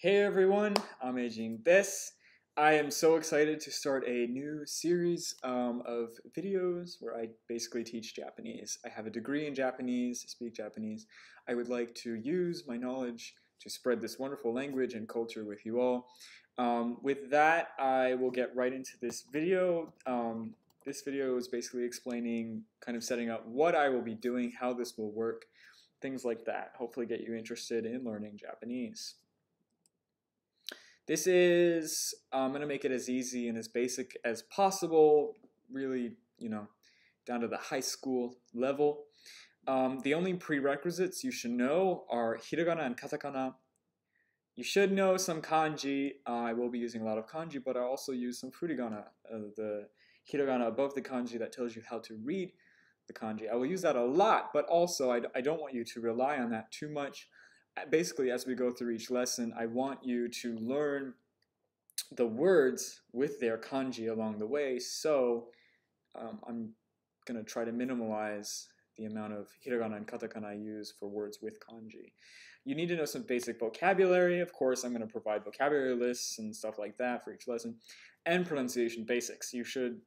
Hey everyone, I'm Eijing. I am so excited to start a new series of videos where I basically teach Japanese. I have a degree in Japanese, speak Japanese. I would like to use my knowledge to spread this wonderful language and culture with you all. With that, I will get right into this video. This video is basically explaining, kind of setting up what I will be doing, how this will work, things like that. Hopefully get you interested in learning Japanese. This is, I'm going to make it as easy and as basic as possible, really, you know, down to the high school level. The only prerequisites you should know are hiragana and katakana. You should know some kanji. I will be using a lot of kanji, but I also use some furigana, the hiragana above the kanji that tells you how to read the kanji. I will use that a lot, but also I don't want you to rely on that too much. Basically, as we go through each lesson, I want you to learn the words with their kanji along the way, so I'm going to try to minimize the amount of hiragana and katakana I use for words with kanji. You need to know some basic vocabulary. Of course, I'm going to provide vocabulary lists and stuff like that for each lesson, and pronunciation basics. You should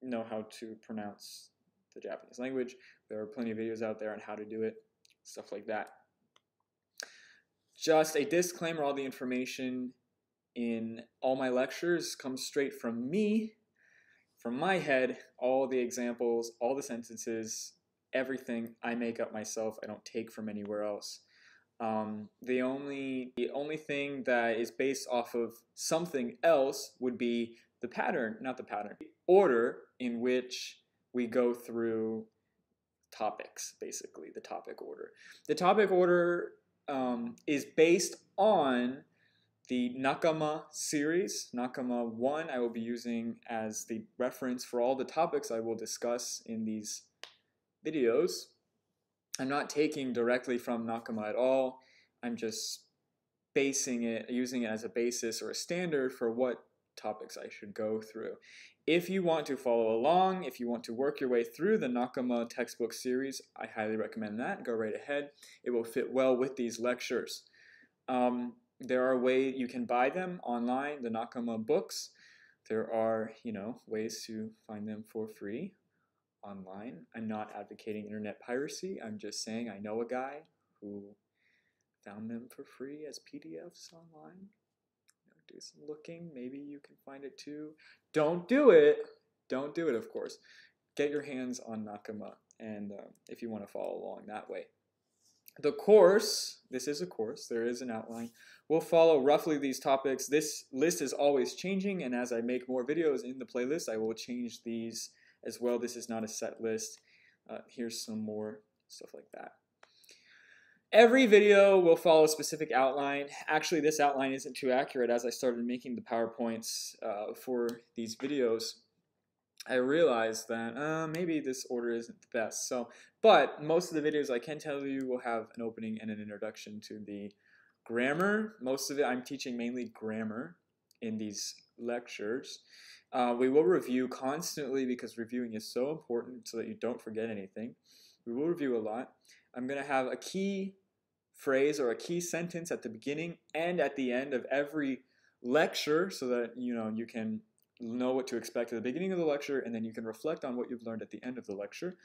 know how to pronounce the Japanese language. There are plenty of videos out there on how to do it, stuff like that. Just a disclaimer, all the information in all my lectures comes straight from me, from my head. All the examples, all the sentences, everything I make up myself. I don't take from anywhere else. The only thing that is based off of something else would be the pattern, not the pattern, the order in which we go through topics, basically, the topic order. The topic order is based on the Nakama series. Nakama 1 I will be using as the reference for all the topics I will discuss in these videos. I'm not taking directly from Nakama at all. I'm just basing it, using it as a basis or a standard for what topics I should go through. If you want to follow along, if you want to work your way through the Nakama textbook series, I highly recommend that. Go right ahead. It will fit well with these lectures. There are ways you can buy them online, the Nakama books. There are, you know, ways to find them for free online. I'm not advocating internet piracy. I'm just saying I know a guy who found them for free as PDFs online. Do some looking, maybe you can find it too. Don't do it, of course. Get your hands on Nakama, and if you want to follow along that way. The course, this is a course, there is an outline. We'll follow roughly these topics. This list is always changing, and as I make more videos in the playlist, I will change these as well. This is not a set list. Here's some more stuff like that. Every video will follow a specific outline. Actually, this outline isn't too accurate. As I started making the PowerPoints for these videos, I realized that maybe this order isn't the best. So, but most of the videos, I can tell you, will have an opening and an introduction to the grammar. Most of it, I'm teaching mainly grammar in these lectures. We will review constantly because reviewing is so important so that you don't forget anything. We will review a lot. I'm going to have a key phrase or a key sentence at the beginning and at the end of every lecture so that you know you can know what to expect at the beginning of the lecture, and then you can reflect on what you've learned at the end of the lecture.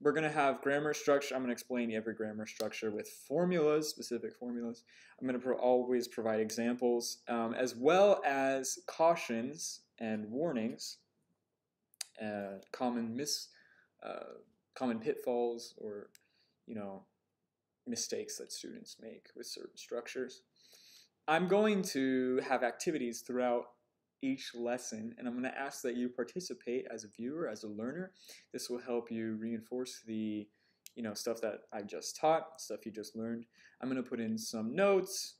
We're going to have grammar structure. I'm going to explain every grammar structure with formulas, specific formulas. I'm going to always provide examples as well as cautions and warnings, common pitfalls or mistakes that students make with certain structures. I'm going to have activities throughout each lesson, and I'm going to ask that you participate as a viewer, as a learner. This will help you reinforce the, stuff that I just taught, stuff you just learned. I'm going to put in some notes,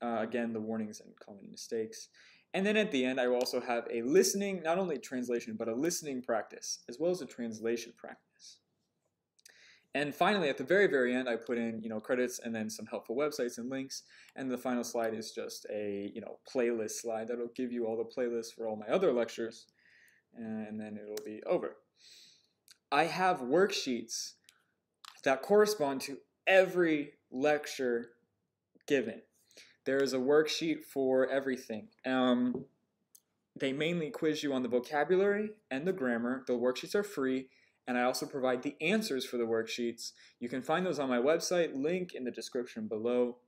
again, the warnings and common mistakes. And then at the end, I will also have a listening, not only translation, but a listening practice, as well as a translation practice. And finally, at the very, very end, I put in, credits and then some helpful websites and links. And the final slide is just a, playlist slide that'll give you all the playlists for all my other lectures. And then it'll be over. I have worksheets that correspond to every lecture given. There is a worksheet for everything. They mainly quiz you on the vocabulary and the grammar. The worksheets are free, and I also provide the answers for the worksheets. You can find those on my website, link in the description below.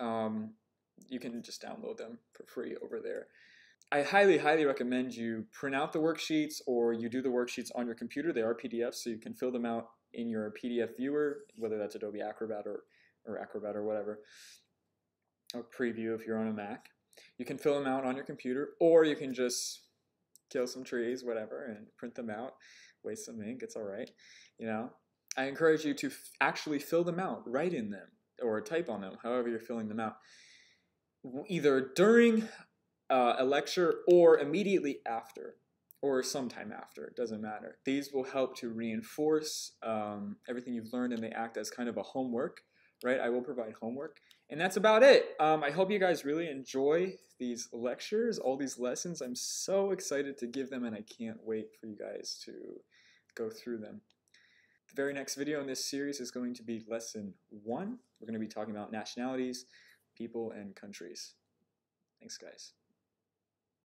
You can just download them for free over there. I highly, highly recommend you print out the worksheets, or you do the worksheets on your computer. They are PDFs, so you can fill them out in your PDF viewer, whether that's Adobe Acrobat or Acrobat or whatever, or Preview if you're on a Mac. You can fill them out on your computer, or you can just kill some trees, whatever, and print them out. Waste some ink, it's all right. You know, I encourage you to actually fill them out, write in them, or type on them, however you're filling them out, either during a lecture or immediately after, or sometime after. It doesn't matter. These will help to reinforce everything you've learned, and they act as kind of a homework, right? I will provide homework. And that's about it. I hope you guys really enjoy these lectures, all these lessons. I'm so excited to give them, and I can't wait for you guys to go through them. The very next video in this series is going to be Lesson 1. We're going to be talking about nationalities, people, and countries. Thanks, guys.